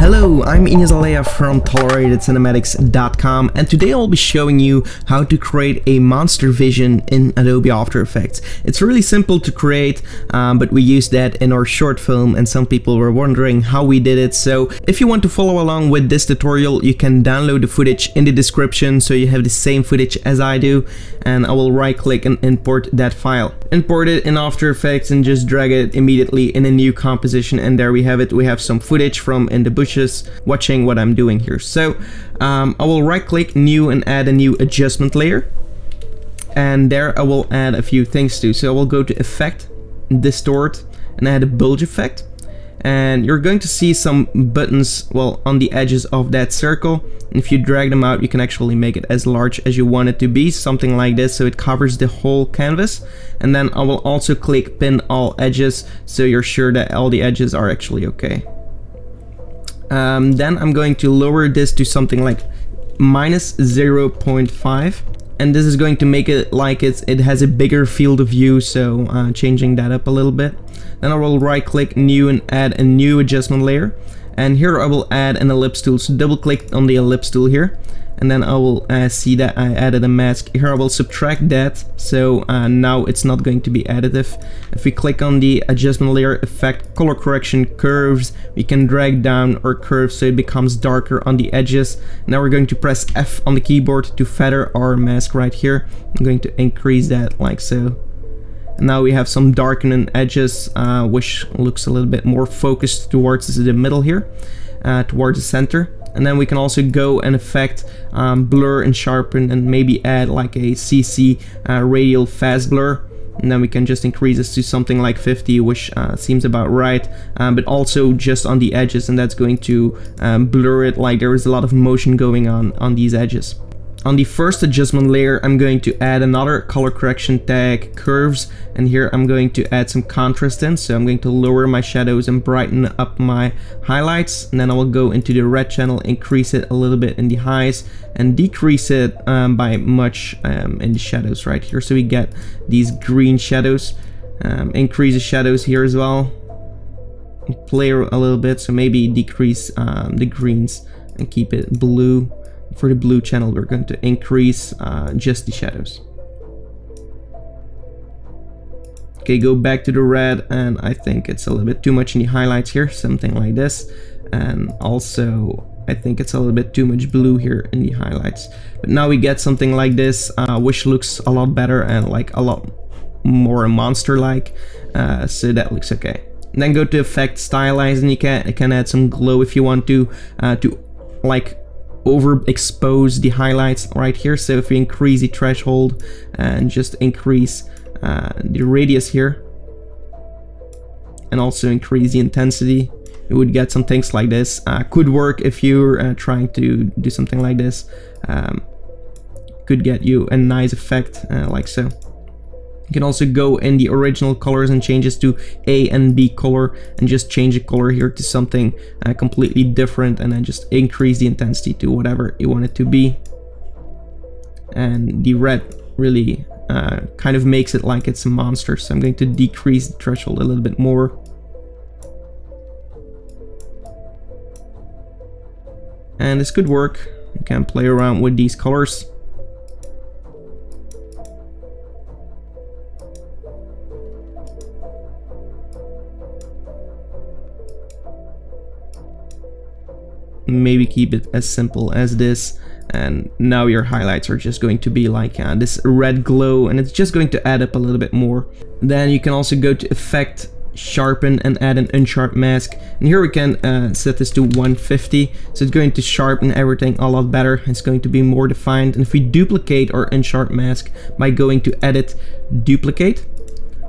Hello, I'm Ignace Aleya from toleratedcinematics.com, and today I'll be showing you how to create a monster vision in Adobe After Effects. It's really simple to create, but we used that in our short film and some people were wondering how we did it. So if you want to follow along with this tutorial, you can download the footage in the description so you have the same footage as I do, and I will right click and import that file. Import it in After Effects and just drag it immediately in a new composition, and there we have it. We have some footage from in the bush watching what I'm doing here. So I will right click new and add a new adjustment layer, and there I will add a few things too. So I will go to effect, distort, and add a bulge effect, and you're going to see some buttons on the edges of that circle, and if you drag them out you can actually make it as large as you want it to be, something like this, so it covers the whole canvas. And then I will also click pin all edges so you're sure that all the edges are actually okay. Then I'm going to lower this to something like minus 0.5, and this is going to make it like it has a bigger field of view, so changing that up a little bit. Then I will right click new and add a new adjustment layer, and here I will add an ellipse tool. So double click on the ellipse tool here, and then I will see that I added a mask. Here I will subtract that, so now it's not going to be additive. If we click on the adjustment layer, effect, color correction, curves, we can drag down our curve so it becomes darker on the edges. Now we're going to press F on the keyboard to feather our mask right here. I'm going to increase that like so. Now we have some darkening edges, which looks a little bit more focused towards the middle here, towards the center. And then we can also go and affect blur and sharpen, and maybe add like a CC radial fast blur, and then we can just increase this to something like 50, which seems about right, but also just on the edges, and that's going to blur it. Like there is a lot of motion going on these edges. On the first adjustment layer, I'm going to add another color correction tag, curves, and here I'm going to add some contrast in. So I'm going to lower my shadows and brighten up my highlights, and then I will go into the red channel, increase it a little bit in the highs, and decrease it by much in the shadows right here. So we get these green shadows. Increase the shadows here as well. Play a little bit, so maybe decrease the greens and keep it blue. For the blue channel, we're going to increase just the shadows. Okay, go back to the red, and I think it's a little bit too much in the highlights here, something like this. And also, I think it's a little bit too much blue here in the highlights. But now we get something like this, which looks a lot better and like a lot more monster-like. So that looks okay. And then go to Effect, Stylize, and you can add some glow if you want to like overexpose the highlights right here. So if we increase the threshold and just increase the radius here, and also increase the intensity, you would get some things like this. Could work if you're trying to do something like this. Could get you a nice effect like so. You can also go in the original colors and change this to A and B color, and just change the color here to something completely different, and then just increase the intensity to whatever you want it to be. And the red really kind of makes it like it's a monster, so I'm going to decrease the threshold a little bit more. And this could work. You can play around with these colors. Maybe keep it as simple as this, and now your highlights are just going to be like this red glow, and it's just going to add up a little bit more. Then you can also go to effect, sharpen, and add an unsharp mask, and here we can set this to 150, so it's going to sharpen everything a lot better. It's going to be more defined. And if we duplicate our unsharp mask by going to edit, duplicate,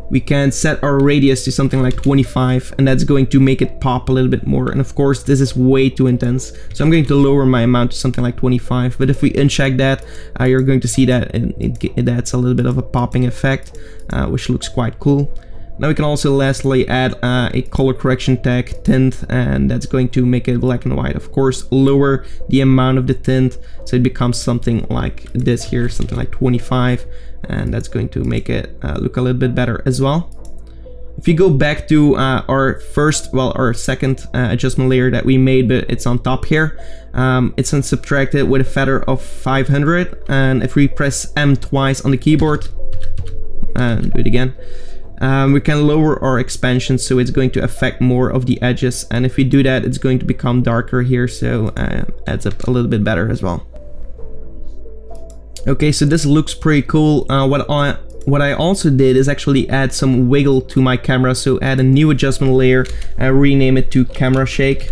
we can set our radius to something like 25, and that's going to make it pop a little bit more. And of course this is way too intense, so I'm going to lower my amount to something like 25. But if we uncheck that, you're going to see that that's a little bit of a popping effect, which looks quite cool. Now we can also lastly add a color correction tag, tint, and that's going to make it black and white. Of course, lower the amount of the tint, so it becomes something like this here, something like 25, and that's going to make it look a little bit better as well. If you go back to our second adjustment layer that we made, but it's on top here, it's then subtracted with a feather of 500, and if we press M twice on the keyboard, and do it again, we can lower our expansion, so it's going to affect more of the edges, and if we do that, it's going to become darker here, so adds up a little bit better as well. Okay, so this looks pretty cool. What I also did is actually add some wiggle to my camera, so add a new adjustment layer and rename it to camera shake.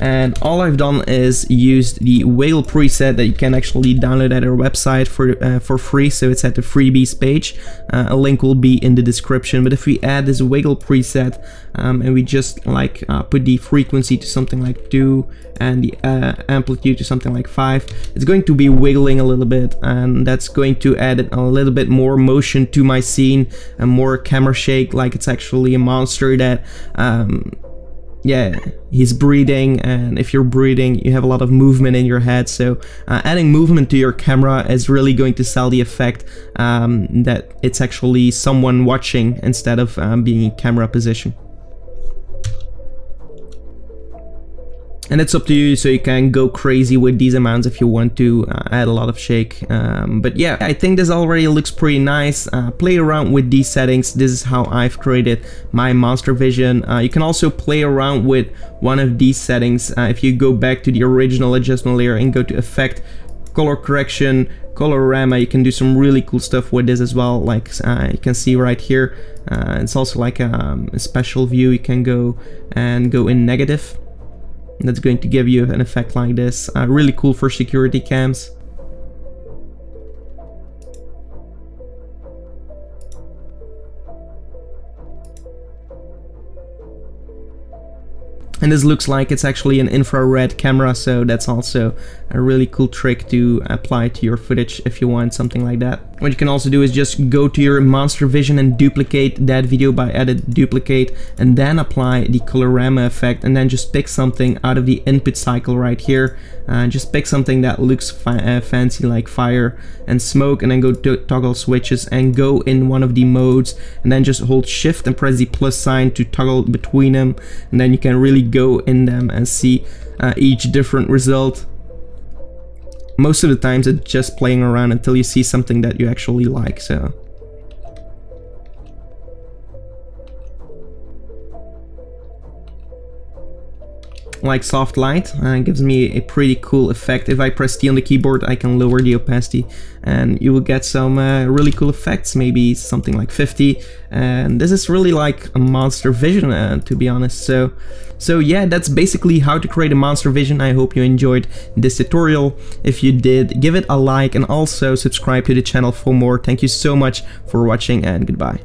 And all I've done is used the wiggle preset that you can actually download at our website for free, so it's at the freebies page. A link will be in the description, but if we add this wiggle preset and we just like put the frequency to something like 2 and the amplitude to something like 5, it's going to be wiggling a little bit, and that's going to add a little bit more motion to my scene and more camera shake, like it's actually a monster that yeah, he's breathing, and if you're breathing, you have a lot of movement in your head, so adding movement to your camera is really going to sell the effect that it's actually someone watching instead of being in camera position. And it's up to you, so you can go crazy with these amounts if you want to add a lot of shake. But yeah, I think this already looks pretty nice. Play around with these settings. This is how I've created my monster vision. You can also play around with one of these settings. If you go back to the original adjustment layer and go to Effect, Color Correction, Colorama, you can do some really cool stuff with this as well, like you can see right here. It's also like a special view. You can go and go in negative. That's going to give you an effect like this. Really cool for security cams. And this looks like it's actually an infrared camera, so that's also a really cool trick to apply to your footage if you want something like that. What you can also do is just go to your monster vision and duplicate that video by edit duplicate, and then apply the colorama effect, and then just pick something out of the input cycle right here, and just pick something that looks fancy like fire and smoke, and then go to toggle switches and go in one of the modes, and then just hold shift and press the plus sign to toggle between them, and then you can really go in them and see each different result. Most of the times it's just playing around until you see something that you actually like. So like soft light gives me a pretty cool effect. If I press T on the keyboard, I can lower the opacity, and you will get some really cool effects, maybe something like 50, and this is really like a monster vision, to be honest. So yeah, that's basically how to create a monster vision. I hope you enjoyed this tutorial. If you did, give it a like and also subscribe to the channel for more. Thank you so much for watching, and goodbye.